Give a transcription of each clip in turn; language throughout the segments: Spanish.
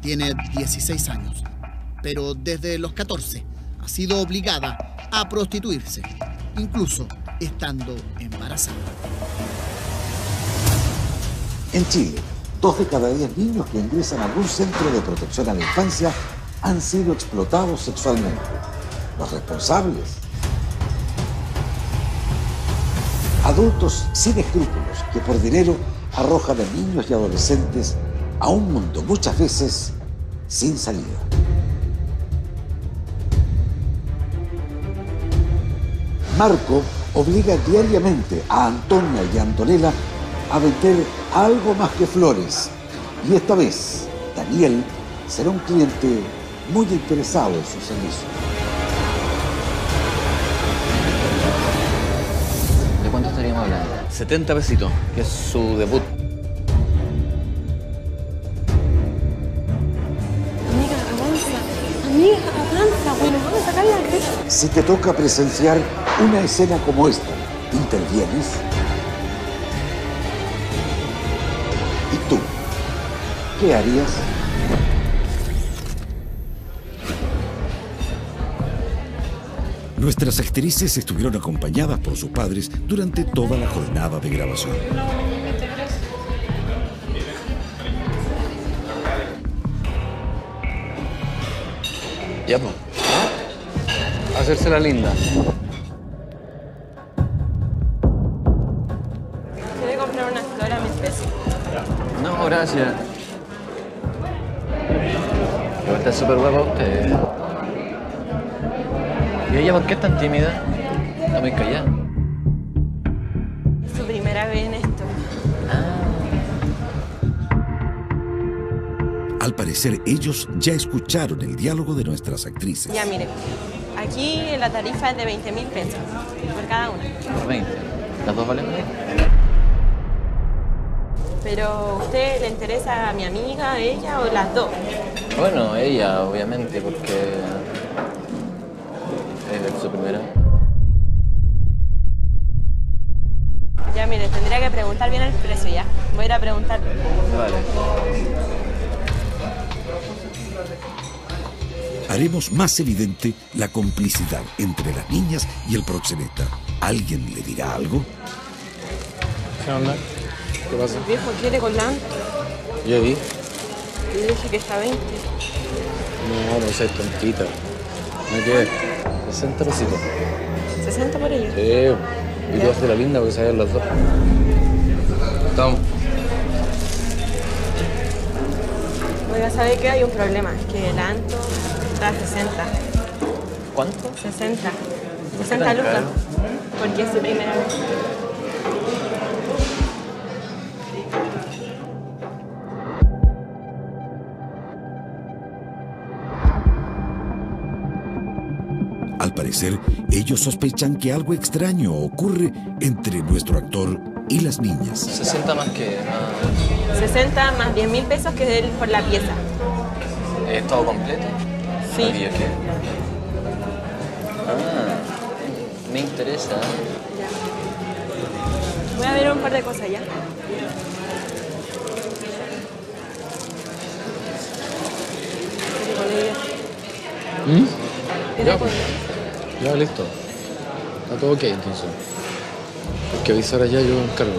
Tiene 16 años, pero desde los 14 ha sido obligada a prostituirse, incluso estando embarazada. En Chile, 2 de cada 10 niños que ingresan a algún centro de protección a la infancia han sido explotados sexualmente. Los responsables, adultos sin escrúpulos que por dinero arrojan a niños y adolescentes a un mundo muchas veces sin salida. Marco obliga diariamente a Antonia y a Antonella a vender algo más que flores. Y esta vez, Daniel será un cliente muy interesado en su servicio. ¿De cuánto estaríamos hablando? 70 pesitos, que es su debut. Amiga, avanza, bueno, vamos a sacar la cresta. Si te toca presenciar una escena como esta, ¿intervienes? ¿Y tú? ¿Qué harías? Nuestras actrices estuvieron acompañadas por sus padres durante toda la jornada de grabación. Ya, pues. Hacerse la linda. Quiero comprar una flor a mis pesos. No, gracias. Pero está súper guapa usted. ¿Y ella por qué es tan tímida? Está muy callada. Su primera vez en esto. Ah. Al parecer, ellos ya escucharon el diálogo de nuestras actrices. Ya, miren. Aquí la tarifa es de 20.000 pesos. Por cada una. Por 20. ¿Las dos valen? Pero, ¿a usted le interesa a mi amiga, a ella o las dos? Bueno, ella, obviamente, porque... su primera. Ya, mire, tendría que preguntar bien el precio ya. Voy a ir a preguntar. Vale. Haremos más evidente la complicidad entre las niñas y el proxeneta. ¿Alguien le dirá algo? ¿Qué onda? ¿Qué pasa? El viejo quiere con Lantos. Yo vi. Le dije que está a 20. No, no seas tontita. ¿No qué? 60 pesitos. ¿60 por ellos? Sí. Y tú haces la linda porque sabían las dos. Estamos. Oiga, ¿sabe qué? Hay un problema. Es que el Anto está a 60. ¿Cuánto? 60. 60 lucas. Caro? Porque es su primera vez. Al parecer, ellos sospechan que algo extraño ocurre entre nuestro actor y las niñas. 60 más que... 60 más 10.000 pesos que él por la pieza. ¿Es todo completo? Sí. ¿No había qué? Ah, me interesa. Ya. Voy a ver un par de cosas ya. Ya, pues. Ya, listo. Está todo ok, entonces. Hay que avisar allá, yo encargo.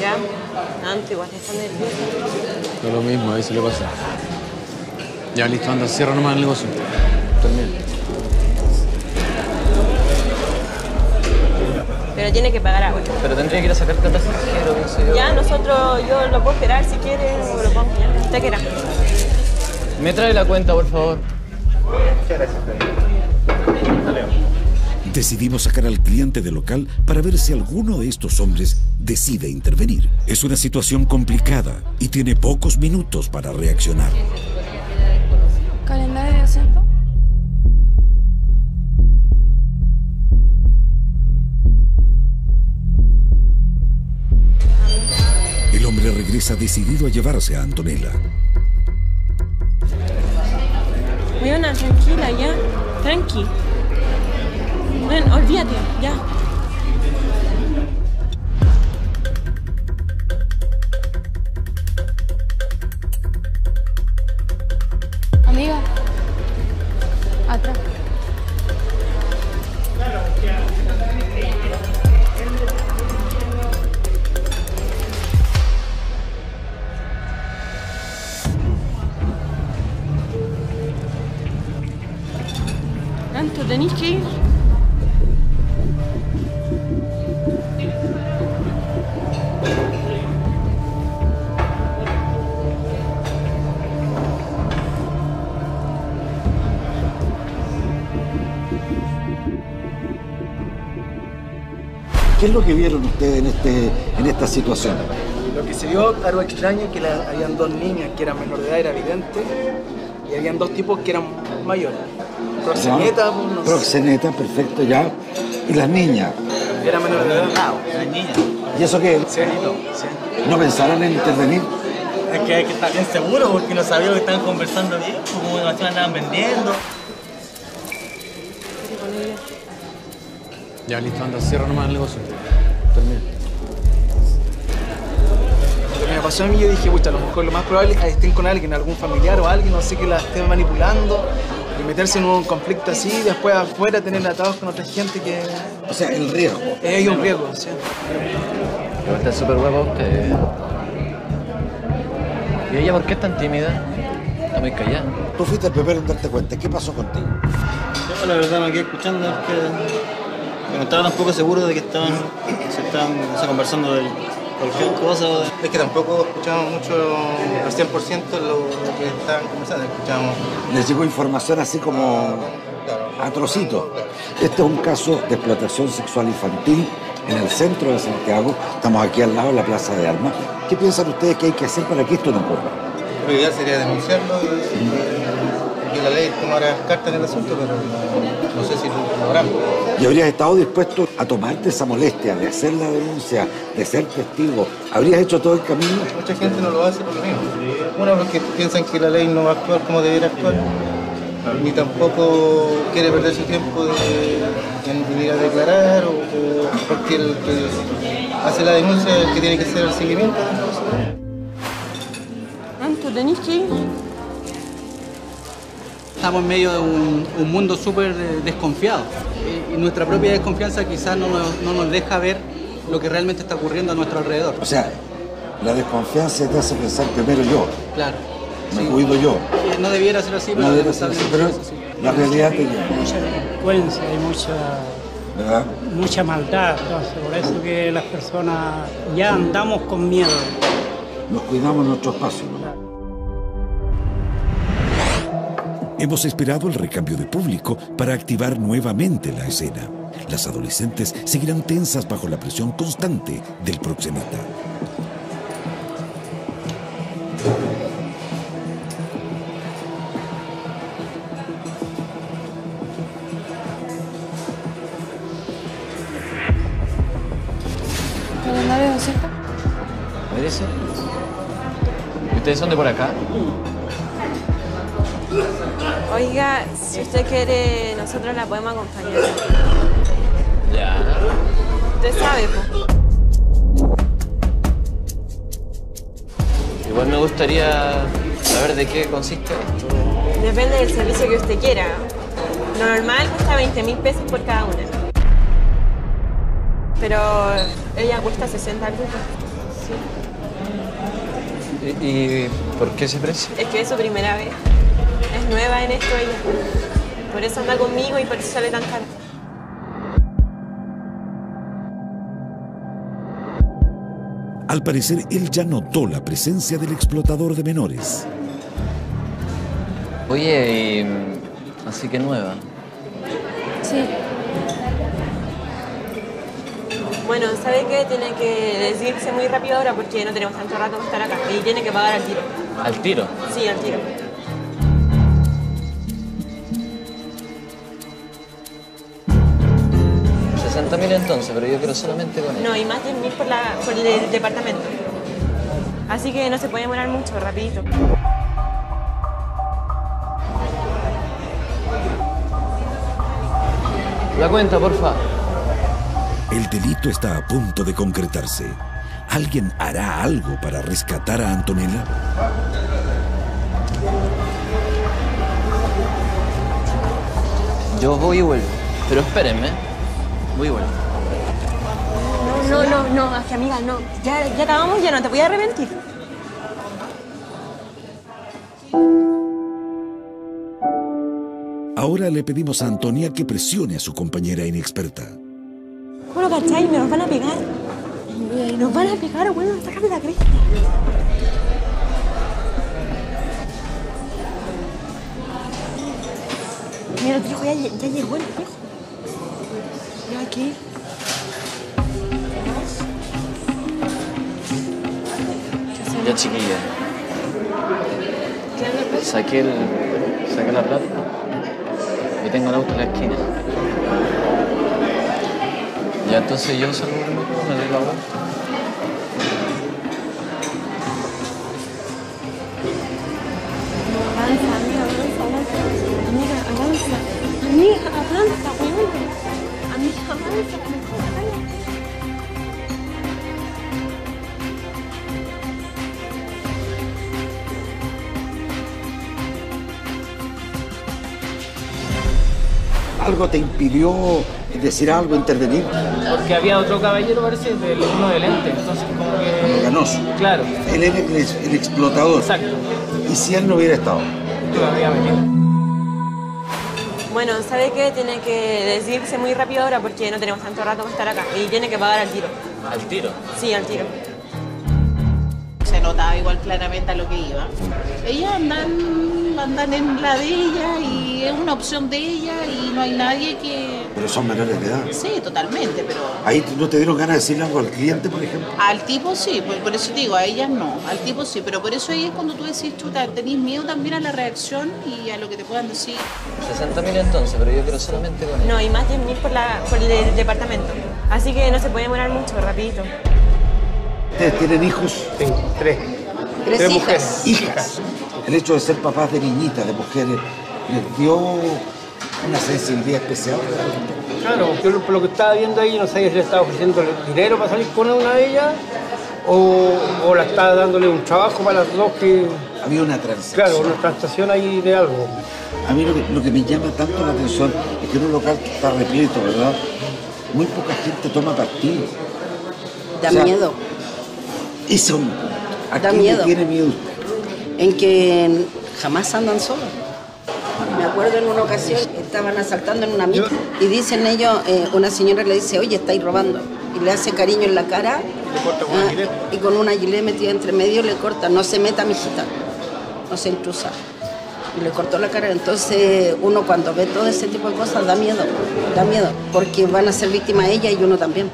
Ya. Antes, igual te están nervioso. No es lo mismo, ahí se le pasa. Ya, listo, anda, cierra nomás el negocio. También. Pero tiene que pagar agua. Pero tendría que ir a sacar plata pasajero, no sé yo. Ya, nosotros, yo lo puedo esperar si quieres, o lo puedo enviar. Usted quiera. Me trae la cuenta, por favor. Muchas gracias, Decidimos sacar al cliente del local para ver si alguno de estos hombres decide intervenir. Es una situación complicada y tiene pocos minutos para reaccionar. ¿Calendario de asiento? El hombre regresa decidido a llevarse a Antonella. Weona, tranquila, ya. Tranqui. Bueno, olvídate, ya. listo, tenés que ir. ¿Qué es lo que vieron ustedes en esta situación? Lo que se vio, algo extraño, que habían dos niñas que eran menor de edad, era evidente, y habían dos tipos que eran mayores. Proxenetas, pues, no sé. Proxenetas, perfecto, ya. ¿Y las niñas? Era menor de edad. Ah, las niñas. ¿Y eso qué? Sí, sí. ¿No pensaron en intervenir? Es que hay que estar bien seguro, porque no sabía lo que estaban conversando bien, como que las andaban vendiendo. Ya, listo, anda, cierra nomás el negocio. Termina. Lo que me pasó a mí, yo dije, pucha, a lo mejor lo más probable es que estén con alguien, algún familiar o alguien, no sé, que la estén manipulando. Y meterse en un conflicto así, después afuera tener atados con otra gente que... O sea, el riesgo. Hay un riesgo, sí. Pero está súper guapo usted. ¿Y ella por qué es tan tímida? Está muy callada. Tú fuiste el primero en darte cuenta. ¿Qué pasó contigo? Yo, la verdad, me quedé escuchando porque... No estaba tampoco seguro de que se estaban conversando de cualquier cosa. Es que tampoco escuchábamos mucho al 100% lo que estaban conversando. Escuchábamos. Les llegó información así como a trocitos. Este es un caso de explotación sexual infantil en el centro de Santiago. Estamos aquí al lado de la Plaza de Armas. ¿Qué piensan ustedes que hay que hacer para que esto no ocurra? Lo ideal sería denunciarlo y que la ley tomara cartas en el asunto, pero no sé si lo logrará. ¿Y habrías estado dispuesto a tomarte esa molestia de hacer la denuncia, de ser testigo? ¿Habrías hecho todo el camino? Mucha gente no lo hace por lo mismo. Uno, porque piensan que la ley no va a actuar como debería actuar, ni tampoco quiere perder su tiempo de venir a declarar, o porque el que hace la denuncia es el que tiene que hacer el seguimiento. Anto, tenés que ir. Estamos en medio de un mundo súper desconfiado. Y nuestra propia desconfianza quizás no nos deja ver lo que realmente está ocurriendo a nuestro alrededor. O sea, la desconfianza te hace pensar primero yo. Claro. Me cuido yo. No debiera ser así, pero... No debiera ser así, pero la realidad te lleva. Mucha delincuencia y mucha maldad. Entonces, por eso que las personas ya andamos con miedo. Nos cuidamos nuestro espacio. Claro. Hemos esperado el recambio de público para activar nuevamente la escena. Las adolescentes seguirán tensas bajo la presión constante del proxeneta. ¿Merece? ¿Ustedes son de por acá? Oiga, si usted quiere, nosotros la podemos acompañar. Ya. Usted sabe, po. Igual me gustaría saber de qué consiste esto. Depende del servicio que usted quiera. Lo normal cuesta 20.000 pesos por cada una. Pero ella cuesta 60 lucas. Sí. ¿Y por qué ese precio? Es que es su primera vez. Es nueva en esto ella. Por eso anda conmigo y por eso sale tan caro. Al parecer, él ya notó la presencia del explotador de menores. Oye, así que nueva. Sí. Bueno, ¿sabe qué? Tiene que decidirse muy rápido ahora porque no tenemos tanto rato para estar acá. Y tiene que pagar al tiro. ¿Al tiro? Sí, al tiro. $60.000 entonces, pero yo quiero solamente con él. No, y más de $10.000 por el departamento. Así que no se puede demorar mucho, rapidito. La cuenta, porfa. El delito está a punto de concretarse. ¿Alguien hará algo para rescatar a Antonella? Yo voy y vuelvo, pero espérenme. Muy bueno. No, es que amiga, no. Ya acabamos, ya no te voy a arrepentir. Ahora le pedimos a Antonia que presione a su compañera inexperta. Bueno, ¿cachai? Me nos van a pegar. Nos van a pegar, bueno, sácame la cresta. Mira, el viejo ya llegó, el viejo. Ya aquí. Ya, chiquilla. Saqué la plata y tengo el auto en la esquina. Ya, entonces yo salgo del motor, me doy la vuelta. ¿Algo te impidió decir algo, intervenir? Porque había otro caballero, parece, del uno de lente, entonces como que... Ganoso. Claro. Él era el explotador. Exacto. ¿Y si él no hubiera estado? Yo habría venido. Bueno, ¿sabe qué? Tiene que decirse muy rápido ahora porque no tenemos tanto rato para estar acá. Y tiene que pagar al tiro. ¿Al tiro? Sí, al tiro. Se notaba igual claramente a lo que iba. Ellas andan en la de ella y es una opción de ella y no hay nadie que... Pero son menores de edad. Sí, totalmente, pero... ¿Ahí no te dieron ganas de decirle algo al cliente, por ejemplo? Al tipo sí, por eso te digo, a ellas no. Al tipo sí, pero por eso ahí es cuando tú decís, chuta, tenés miedo también a la reacción y a lo que te puedan decir. 60.000 entonces, pero yo quiero solamente con él. No, y más 10.000 por el departamento. Así que no se puede demorar mucho, rapidito. ¿Ustedes tienen hijos? Tengo tres hijas. Hijas. El hecho de ser papás de niñitas, de mujeres, ¿les dio una sensibilidad especial? Claro, yo por lo que estaba viendo ahí, no sé si le estaba ofreciendo dinero para salir con una de ellas o la estaba dándole un trabajo para las dos que... Había una transacción. Claro, una transacción ahí de algo. A mí lo que me llama tanto la atención es que en un local que está repleto, ¿verdad? Muy poca gente toma partido. Da miedo. Eso, ¿a quién le tiene miedo usted? En que jamás andan solos. Me acuerdo en una ocasión estaban asaltando en una micro y dicen ellos, una señora le dice, oye, estáis robando. Y le hace cariño en la cara y con una gilet metida entre medio le corta, no se meta, mijita, no se intrusa. Y le cortó la cara. Entonces uno cuando ve todo ese tipo de cosas da miedo, porque van a ser víctimas ella y uno también.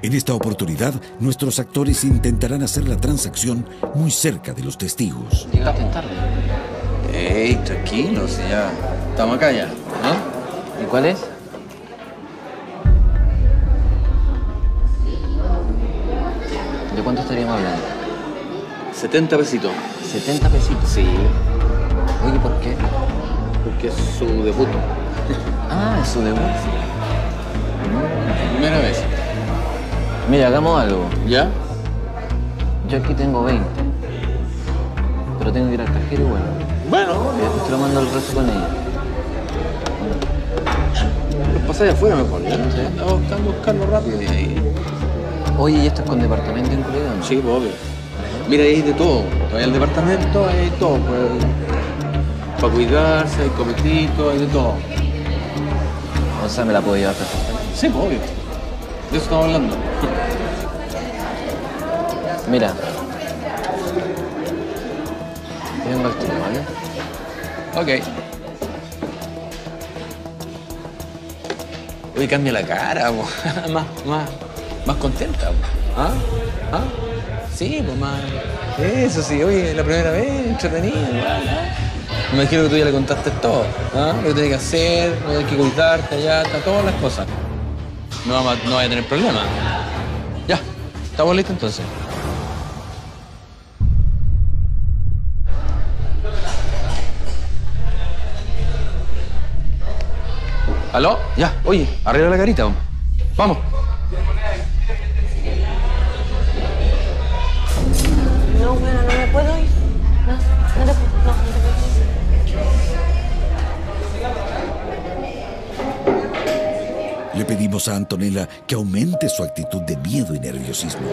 En esta oportunidad, nuestros actores intentarán hacer la transacción muy cerca de los testigos. Llegaste tarde. Ey, tranquilos, ya. Estamos acá ya, ¿no? ¿Y cuál es? ¿De cuánto estaríamos hablando? 70 pesitos. ¿70 pesitos? Sí. Oye, ¿por qué? Porque es su debut. Ah, es su debut. Primera vez. Mira, hagamos algo. ¿Ya? Yo aquí tengo 20. Pero tengo que ir al cajero igual. Bueno. Te lo mando al resto con ella. Los pasáis afuera mejor, ¿ya? Sí. Estaba buscando rápido. Oye, ¿y esto es con departamento incluido? ¿No? Sí, pues obvio. Mira, ahí hay de todo. Hay el departamento, hay todo. Pues, para cuidarse, hay cometitos, hay de todo. O sea, me la puedo llevar perfectamente. Sí, pues obvio. De eso estamos hablando. Mira. Te vengo al tiro, ¿vale? Ok. Oye, cambia la cara, po. Más contenta, po. ¿Ah? ¿Ah? Sí, pues más... Eso sí, oye, la primera vez, entretenido, ¿vale? Me imagino que tú ya le contaste todo, ¿ah? Lo que tenés que hacer, lo que hay que ocultarte, allá, todas las cosas. No vaya a tener problema. Ya, estamos listos entonces. ¿Aló? Ya, oye, arregla la carita, vamos. Vamos. No, bueno, no me puedo ir. No te puedo. Le pedimos a Antonella que aumente su actitud de miedo y nerviosismo.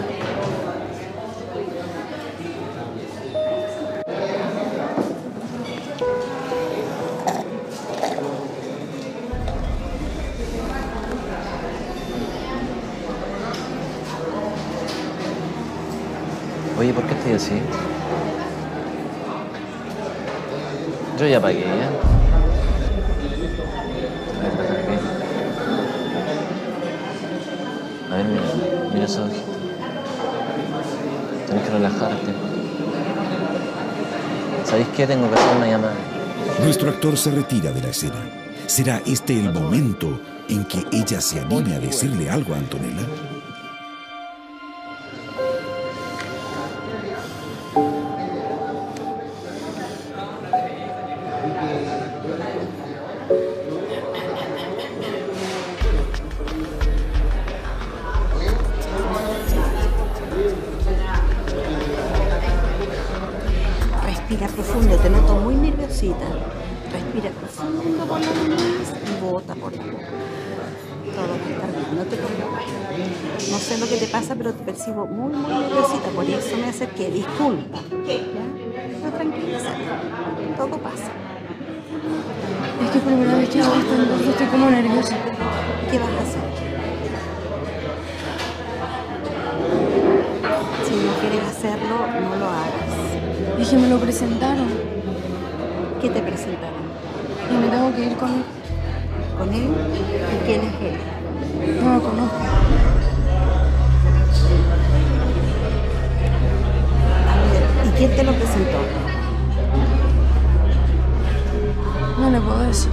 Oye, ¿por qué estoy así? Yo ya pagué, ¿eh? A ver, mira, mira esos ojitos. Tenés que relajarte. ¿Sabéis qué? Tengo que hacer una llamada. Nuestro actor se retira de la escena. ¿Será este el momento en que ella se anime a decirle algo a Antonella? Respira profundo, te noto muy nerviosita. Respira profundo por la nariz y bota por la boca. Todo va a estar bien, no te preocupes. No sé lo que te pasa, pero te percibo muy, muy nerviosita. Por eso me acerqué, disculpa. ¿Ya? No, tranquilízate. Todo pasa. Es que por primera vez que hago esto, entonces estoy como nerviosa. ¿Qué vas a hacer? Si no quieres hacerlo, no lo hagas. Es que me lo presentaron. ¿Qué te presentaron? Y me tengo que ir con él. ¿Con él? ¿Y quién es él? No lo conozco. A ver, ¿y quién te lo presentó? No le puedo decir.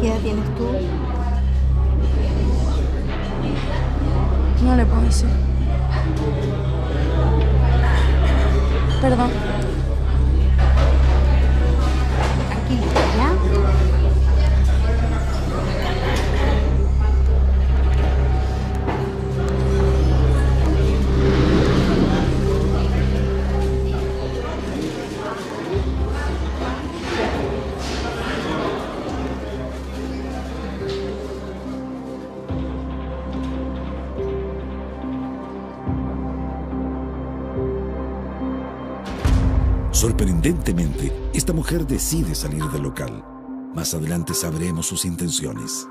¿Qué edad tienes tú? No le puedo decir. Perdón. Aquí, ¿ya? Sorprendentemente, esta mujer decide salir del local. Más adelante sabremos sus intenciones.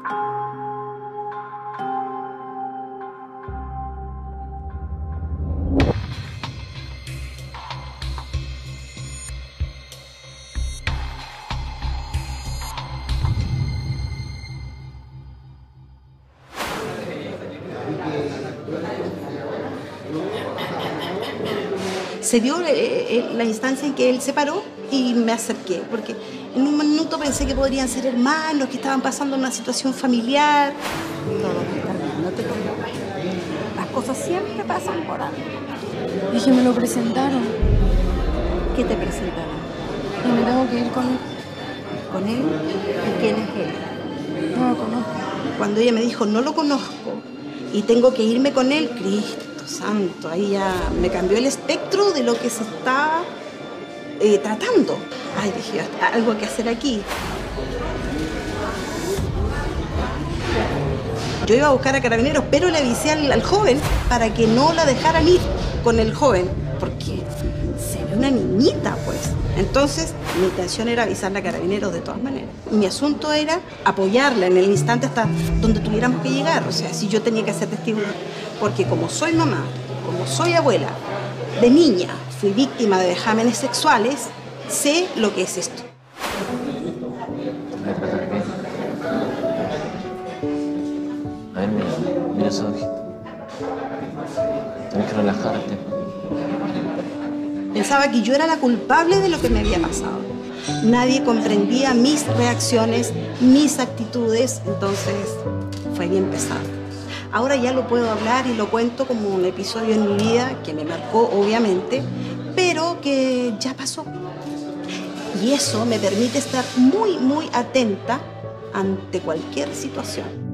Se dio la instancia en que él se paró y me acerqué, porque en un minuto pensé que podrían ser hermanos, que estaban pasando una situación familiar. Todo está bien, no te preocupes. Las cosas siempre pasan por algo. Es que me lo presentaron. ¿Qué te presentaron? Y me tengo que ir con él. ¿Con él? ¿Y quién es él? No lo conozco. Cuando ella me dijo, no lo conozco, y tengo que irme con él, Cristo santo, ahí ya me cambió el espectro de lo que se está tratando. Ay, dije, algo que hacer aquí. Yo iba a buscar a Carabineros, pero le avisé al joven para que no la dejaran ir con el joven, porque se ve una niñita, pues. Entonces, mi intención era avisarle a Carabineros de todas maneras. Y mi asunto era apoyarla en el instante hasta donde tuviéramos que llegar. O sea, si yo tenía que ser testigo. Porque como soy mamá, como soy abuela, de niña fui víctima de vejámenes sexuales, sé lo que es esto. A ver, mira, mira esos ojitos. Tenés que relajarte. Pensaba que yo era la culpable de lo que me había pasado. Nadie comprendía mis reacciones, mis actitudes, entonces fue bien pesado. Ahora ya lo puedo hablar y lo cuento como un episodio en mi vida que me marcó, obviamente, pero que ya pasó. Y eso me permite estar muy, muy atenta ante cualquier situación.